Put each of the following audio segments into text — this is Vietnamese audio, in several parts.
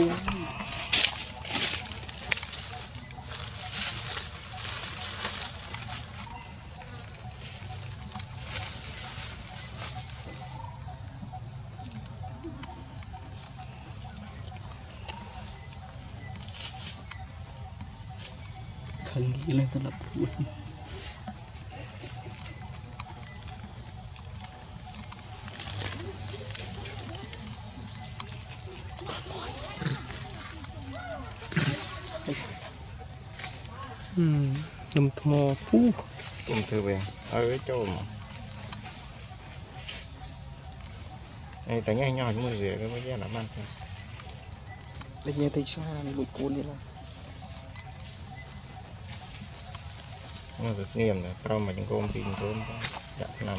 đi. Thằng đi lên tao lập buồn. Nằm thò phú. Nằm thưa về, ở chỗ mà. Này tại nhà nhỏ chúng mình rửa cái mấy cái làm ăn thôi. Đây nhà tây xoa này bụi côn đi là. Nó rất nghiêm này, tao mà đừng có ôm tin tốn, đã nằm.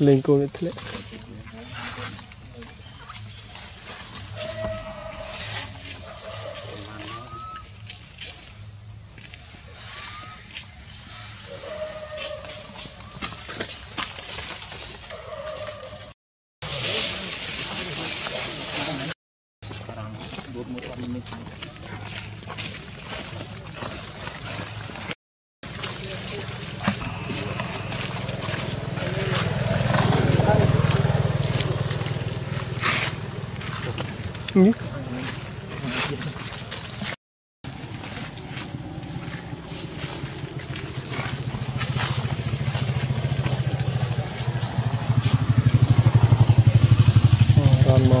lên cô lên thế. Nhé. Còn mò.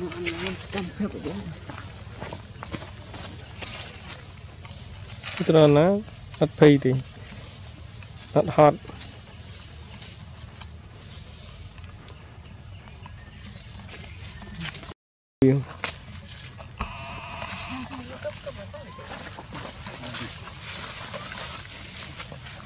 Not hot.